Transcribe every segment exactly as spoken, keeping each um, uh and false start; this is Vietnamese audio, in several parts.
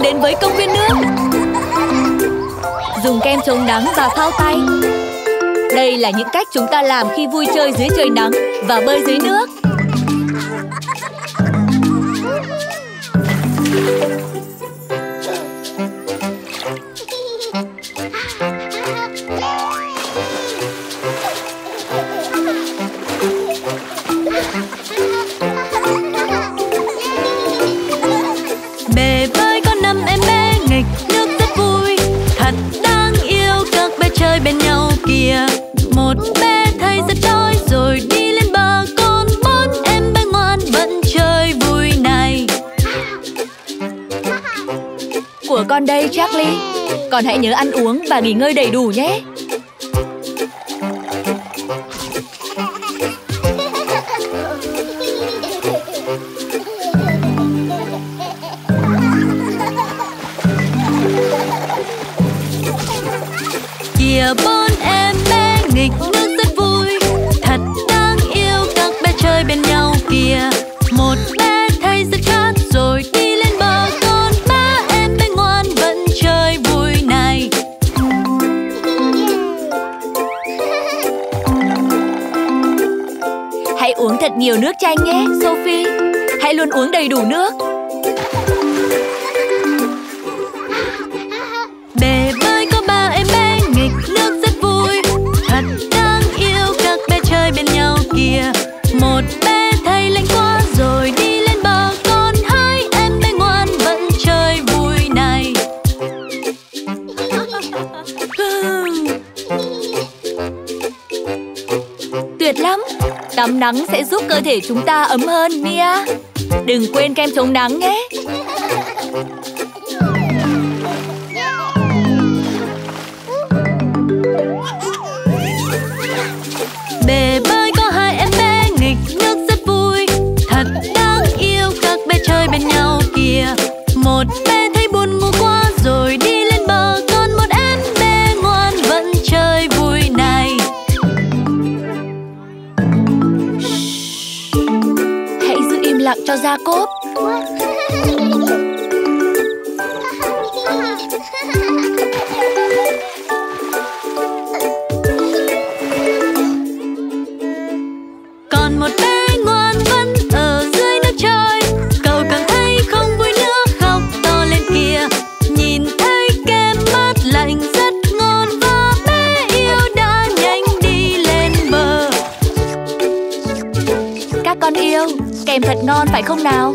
cùng đến với công viên nước. Dùng kem chống nắng và phao tay. Đây là những cách chúng ta làm khi vui chơi dưới trời nắng và bơi dưới nước. Con đây Charlie, con hãy nhớ ăn uống và nghỉ ngơi đầy đủ nhé. Kìa bốn em bé nghịch nước rất vui, thật đáng yêu các bé chơi bên nhau kìa. Một bé thấy rất khát rồi đi lên bờ. Hãy uống thật nhiều nước chanh nhé, Sophie. Hãy luôn uống đầy đủ nước. Bể bơi có ba em bé nghịch nước rất vui, thật đáng yêu các bé chơi bên nhau kìa. Một bé thấy lạnh quá rồi đi lên bờ, còn hai em bé ngoan vẫn chơi vui này. Tuyệt lắm. Tắm nắng sẽ giúp cơ thể chúng ta ấm hơn, Mia. Đừng quên kem chống nắng nhé. Bể bơi có hai em bé nghịch nước rất vui, thật đáng yêu các bé chơi bên nhau kìa. Một bé thấy buồn ngủ quá rồi đi lên bờ, còn một em bé ngoan vẫn chơi vui này. Lặng cho gia cốp. Còn một bé ngoan vẫn ở dưới nước chơi, cậu cảm thấy không vui nữa khóc to lên kìa. Nhìn thấy kem mát lạnh rất ngon và bé yêu đã nhanh đi lên bờ. Các con yêu, kem thật ngon phải không nào?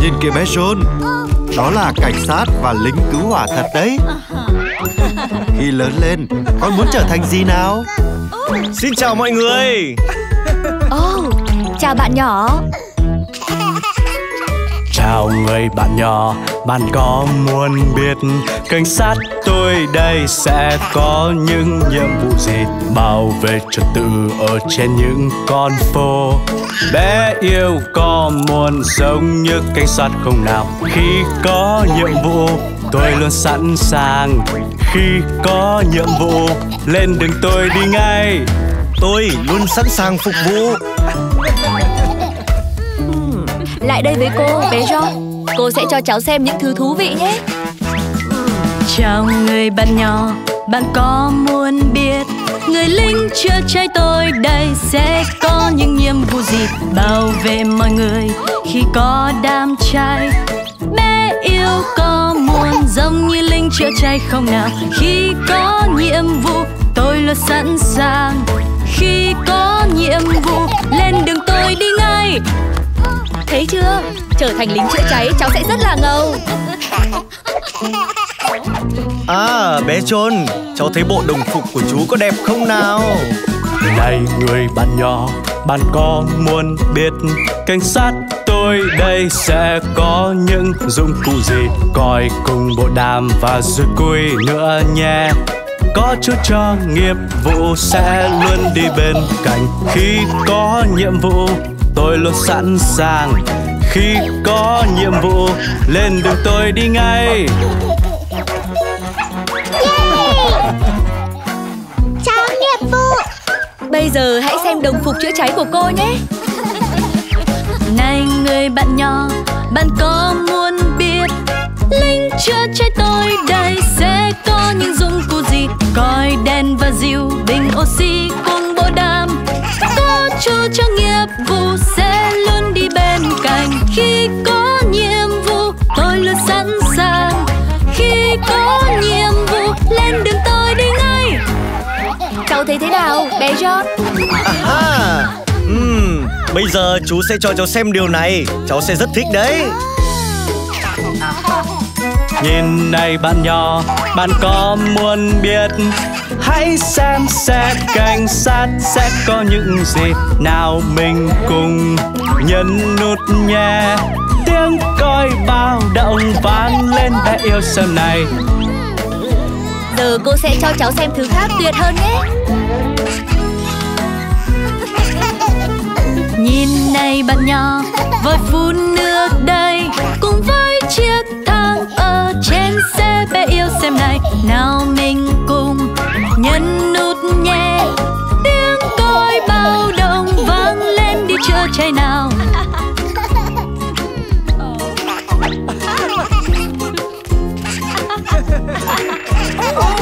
Nhìn kìa bé John, đó là cảnh sát và lính cứu hỏa thật đấy. Khi lớn lên, con muốn trở thành gì nào? Xin chào mọi người. Oh, chào bạn nhỏ. Chào người bạn nhỏ, bạn có muốn biết cảnh sát tôi đây sẽ có những nhiệm vụ gì? Bảo vệ trật tự ở trên những con phố. Bé yêu có muốn giống như cảnh sát không nào? Khi có nhiệm vụ, tôi luôn sẵn sàng. Khi có nhiệm vụ, lên đường tôi đi ngay. Tôi luôn sẵn sàng phục vụ. Lại đây với cô, bé John. Cô sẽ cho cháu xem những thứ thú vị nhé. Chào người bạn nhỏ, bạn có muốn biết người lính chữa cháy tôi đây sẽ có những nhiệm vụ gì? Bảo vệ mọi người khi có đám cháy. Bé yêu có muốn giống như lính chữa cháy không nào? Khi có nhiệm vụ, tôi luôn sẵn sàng. Khi có nhiệm vụ, lên đường tôi đi ngay. Thấy chưa? Trở thành lính chữa cháy cháu sẽ rất là ngầu. À, bé John, cháu thấy bộ đồng phục của chú có đẹp không nào? Này người bạn nhỏ, bạn có muốn biết cảnh sát tôi đây sẽ có những dụng cụ gì? Coi cùng bộ đàm và dùi cui nữa nhé. Có Chúa cho nghiệp vụ sẽ luôn đi bên cạnh. Khi có nhiệm vụ tôi luôn sẵn sàng. Khi có nhiệm vụ lên đường tôi đi ngay. Chào nhiệm vụ. Bây giờ hãy xem đồng phục chữa cháy của cô nhé. Này người bạn nhỏ, bạn có muốn biết lính chữa cháy tôi đây sẽ có những dụng cụ gì? Coi đèn và dìu, bình oxy cùng bộ đàm. Có Chúa cho nghiệp vụ sẽ luôn đi bên cạnh. Khi có nhiệm vụ tôi luôn sẵn sàng. Khi có nhiệm vụ lên đường tôi đi ngay. Cháu thấy thế nào, bé John? À, uhm, bây giờ chú sẽ cho cháu xem điều này. Cháu sẽ rất thích đấy. Nhìn này bạn nhỏ, bạn có muốn biết? Hãy xem xét cảnh sát sẽ có những gì. Nào mình cùng nhấn nút nhé. Tiếng còi báo động vang lên, bé yêu xem này. Giờ cô sẽ cho cháu xem thứ khác tuyệt hơn nhé. Nhìn này bạn nhỏ, vội phun nước đây cùng với chiếc thang ở trên xe, bé yêu xem này. Nào mình cùng nhấn nút nhé. Tiếng còi báo động vang lên, đi chữa cháy nào.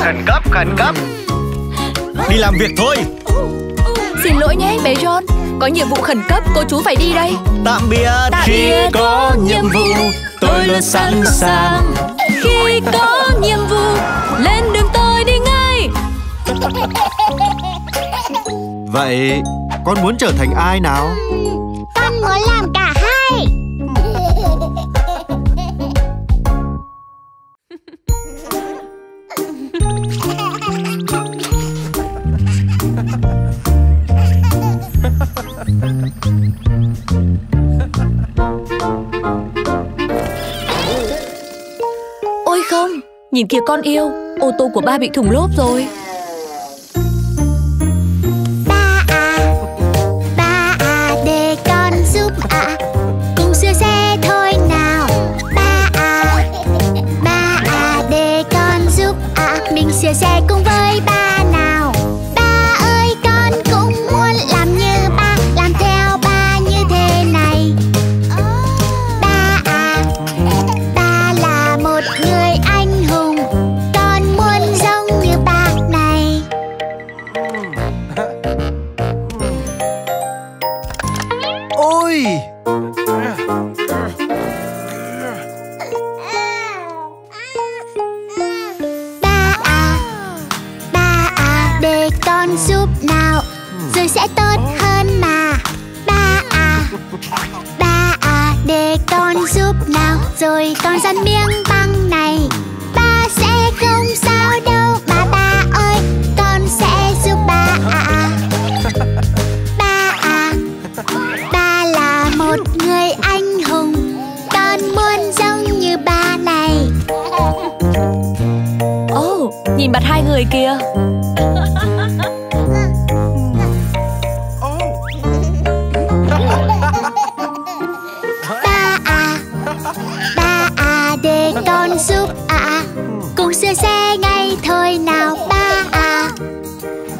Khẩn cấp, khẩn cấp. Đi làm việc thôi. Xin lỗi nhé bé John, có nhiệm vụ khẩn cấp, cô chú phải đi đây. Tạm biệt. Tạm Khi biệt. Có nhiệm vụ, tôi luôn sẵn sàng. Khi có nhiệm vụ, lên đường tôi đi ngay. Vậy, con muốn trở thành ai nào? Con muốn làm cả hai. Ôi không, nhìn kìa con yêu, ô tô của ba bị thủng lốp rồi. Ba à, ba à để con giúp ạ, à, cùng sửa xe thôi nào. Ba à, ba à để con giúp ạ, à, mình sửa xe cùng với ba. Nhìn mặt hai người kìa. Ba à, ba à để con giúp ạ, à, cùng sửa xe ngay thôi nào. Ba à,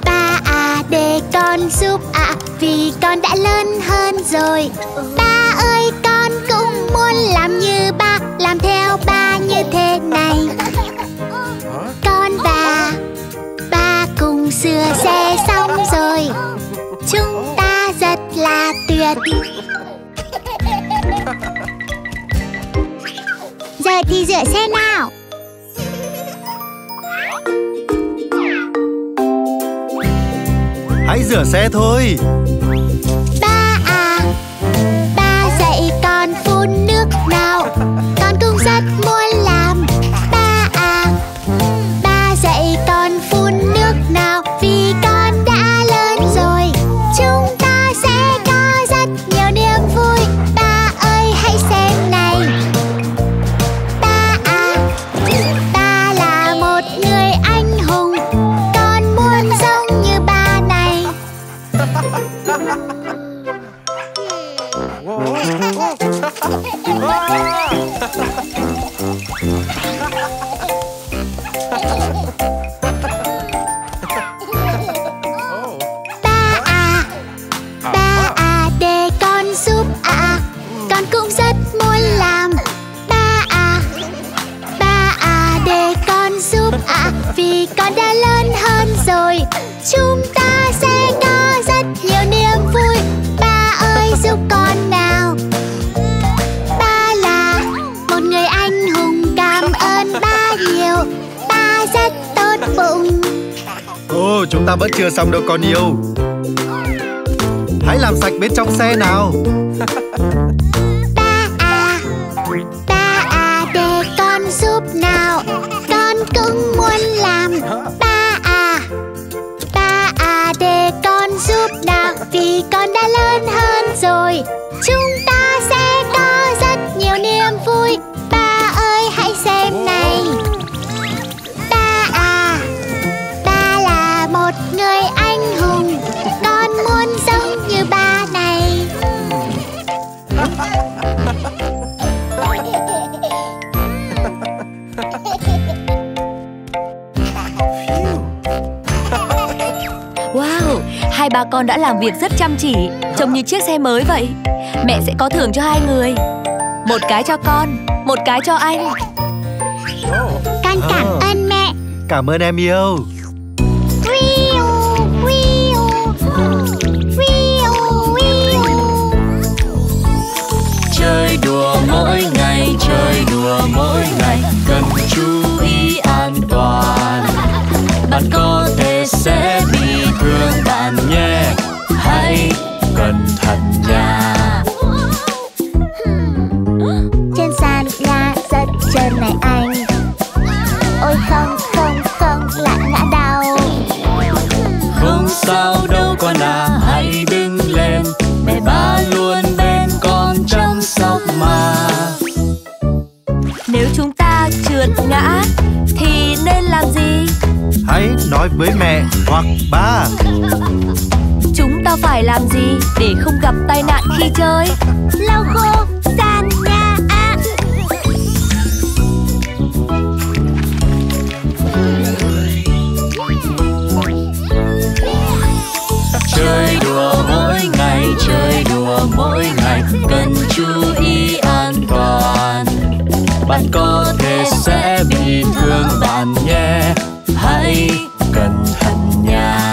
ba à để con giúp ạ, à, vì con đã lớn hơn rồi. Ba ơi con cũng muốn làm như ba, làm theo ba như thế này. Sửa xe xong rồi, chúng ta rất là tuyệt. Giờ thì rửa xe nào. Hãy rửa xe thôi. Ba à, ba dạy con phun nước nào. Con cũng rất muốn làm. Ba à, ba dạy con phun nước nào. Người anh hùng à, vì con đã lớn hơn rồi, chúng ta sẽ có rất nhiều niềm vui. Ba ơi giúp con nào. Ba là một người anh hùng, cảm ơn ba nhiều, ba rất tốt bụng. Ô, chúng ta vẫn chưa xong đâu con yêu. Hãy làm sạch bên trong xe nào. Ba à, ba à để con giúp nào, con cũng muốn làm. Ba à, ba à để con giúp nào, vì con đã lớn hơn rồi, chúng ta sẽ có rất nhiều niềm vui. Ba ơi hãy xem này. Ba à, ba là một người anh hùng, con muốn giống như ba này. Wow, hai bà con đã làm việc rất chăm chỉ, trông như chiếc xe mới vậy. Mẹ sẽ có thưởng cho hai người, một cái cho con, một cái cho anh. Con cảm ơn mẹ. Cảm ơn em yêu. Chơi đùa mỗi ngày, chơi đùa mỗi ngày, cần chú ý an toàn. Bạn có thể sẽ bị thương bạn nhé, hãy cẩn thận nha. Trên sàn nhà rất trơn này anh. Ôi không, không, không, lại ngã đau. Không sao đâu con à, hãy đứng lên, mẹ ba luôn bên con chăm sóc mà. Nếu chúng ta trượt ngã thì nên làm gì? Hãy nói với mẹ hoặc ba. Chúng ta phải làm gì để không gặp tai nạn khi chơi? Lau khô sàn nhà ạ. Chơi đùa mỗi ngày, chơi đùa mỗi ngày, cần chú ý an toàn. Bạn có thể sẽ bị thương bạn nhé, hãy cẩn thận nha.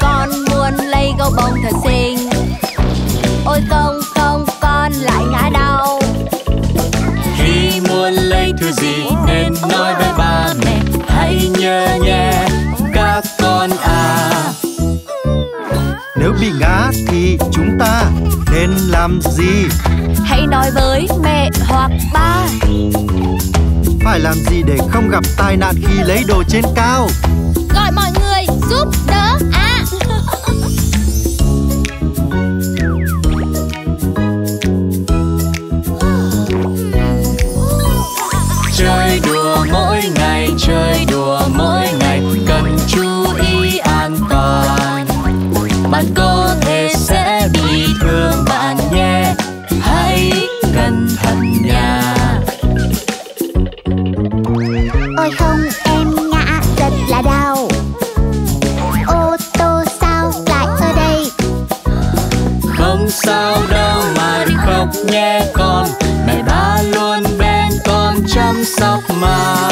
Con muốn lấy gấu bông thật xinh. Ôi không không, con lại ngã đau. Khi muốn lấy thứ gì nên nói với ba mẹ, hãy nhớ nhé các con à. Nếu bị ngã thì chúng ta nên làm gì? Hãy nói với mẹ hoặc ba. Phải làm gì để không gặp tai nạn khi lấy đồ trên cao? Gọi mọi người giúp đỡ ạ. Chơi đùa mỗi ngày, chơi đùa mỗi ngày, cần chú ý an toàn. Bạn có thể sẽ bị thương bạn nhé, hãy cẩn thận nha. Ôi không, em ngã rất là đau. Ô tô sao lại ở đây? Không sao đâu mà đừng khóc nhé con, mẹ ba luôn bên con chăm sóc mà.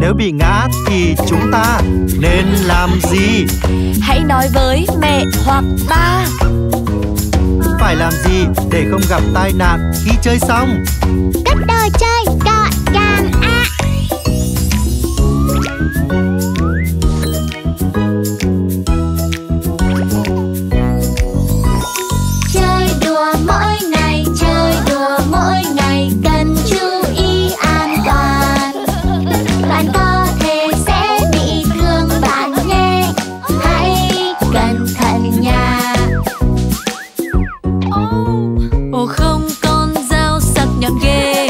Nếu bị ngã thì chúng ta nên làm gì? Hãy nói với mẹ hoặc ba. Phải làm gì để không gặp tai nạn khi chơi xong? Cất đồ chơi gọn gàng ạ. Chơi đùa mỗi ngày, chơi đùa mỗi ngày, cần chú ý an toàn. Bạn có thể sẽ bị thương bạn nhé, hãy cẩn thận nha. Ồ không, con dao sắc nhọn ghê.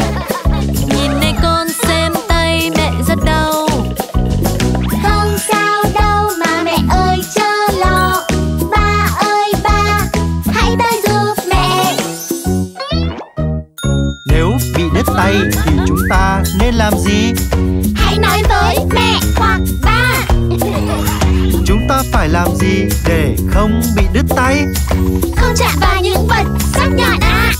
Nhìn này con xem, tay mẹ rất đau. Không sao đâu mà mẹ ơi chớ lo. Ba ơi ba, hãy ba giúp mẹ. Nếu bị đứt tay thì chúng ta nên làm gì? Hãy nói với mẹ hoặc ba. Chúng ta phải làm gì để không bị đứt tay? Không chạm vào những vật sắc nhọn ạ.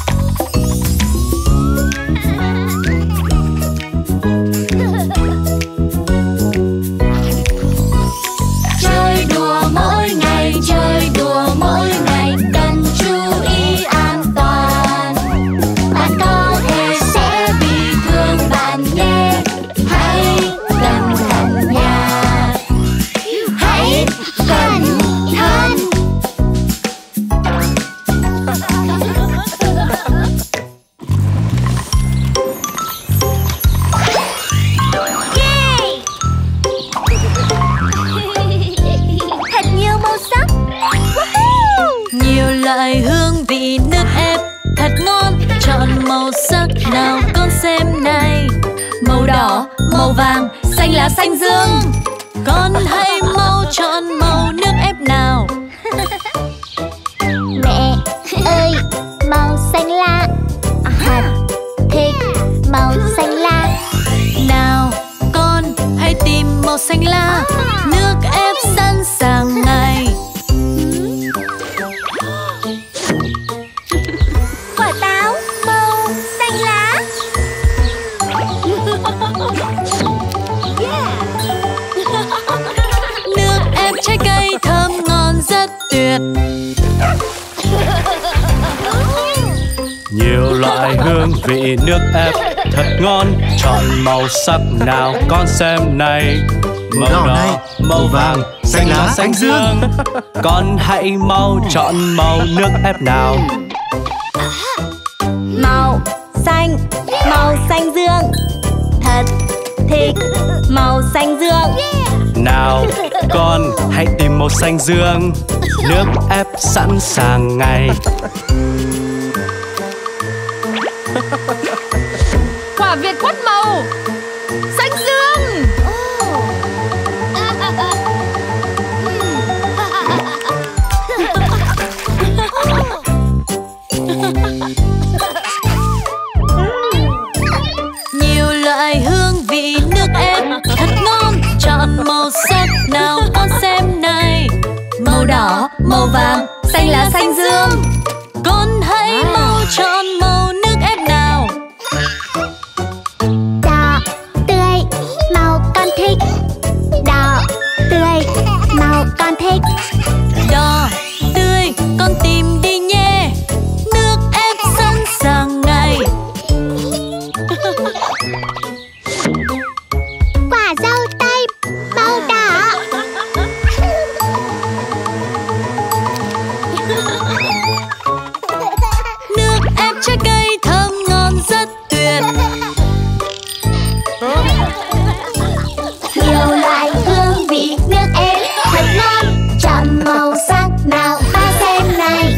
Nào con xem này, màu đỏ, màu vàng, xanh lá xanh dương. Con hãy mau chọn màu nước ép nào. Mẹ ơi, màu xanh lá hạt thích màu xanh lá. Nào con hãy tìm màu xanh lá, nước ép sẵn sàng ngay. Quả táo màu xanh lá. Nước ép trái cây thơm ngon rất tuyệt. Nhiều loại hương vị nước ép thật ngon. Chọn màu sắc nào con xem này. Màu đỏ, đỏ màu vàng, xanh lá, xanh dương. Con hãy mau chọn màu nước ép nào. Màu xanh, màu xanh dương. Thật thích màu xanh dương. Nào con hãy tìm màu xanh dương, nước ép sẵn sàng ngay. Quả Việt quất màu xanh dương. Nhiều loại hương vị nước ép thật ngon. Chọn màu sắc nào con xem này. Màu đỏ, màu vàng, xanh lá xanh dương. Con hãy mau chọn màu nước ép nào. Đỏ tươi màu con thích. Đỏ tươi màu con thích. Đỏ tươi con tìm đi nhé, nước ép sẵn sàng ngay. Quả dâu tây màu đỏ. Nước ép trái cây thơm ngon rất tuyệt. Nhiều loại hương vị nước ép thật ngon. Chọn màu sắc nào ba xem này.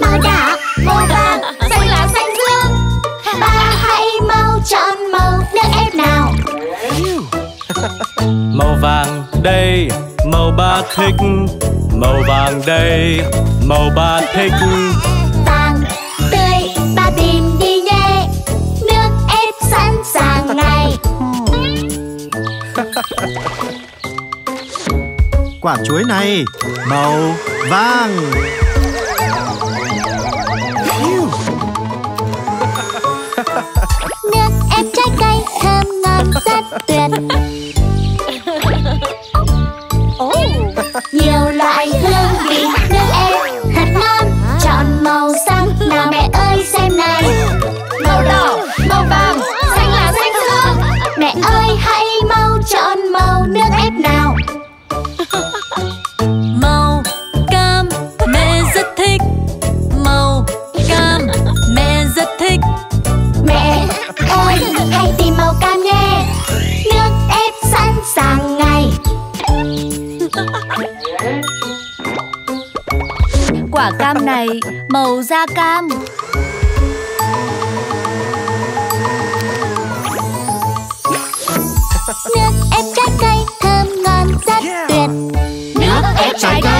Màu đỏ, màu vàng, xanh lá xanh dương. Ba hãy mau chọn màu nước ép nào. Màu vàng đây, màu ba thích. Màu vàng đây, màu ba thích. Vàng tươi ba tìm đi nhé, nước ép sẵn sàng ngay. Quả chuối này màu vàng. Nước ép trái cây thơm ngon rất tuyệt. Nhiều loại hương vị nước ép thật ngon. Chọn màu sắc nào mẹ ơi xem này. Màu đỏ, màu vàng, xanh lá xanh dương. Mẹ ơi hãy mau chọn màu nước ép nào. Màu cam mẹ rất thích. Màu cam mẹ rất thích. Mẹ ơi hãy tìm màu cam nhé, nước ép sẵn sàng ngay. Quả cam này màu da cam. Nước ép trái cây thơm ngon rất tuyệt. Nước ép trái cây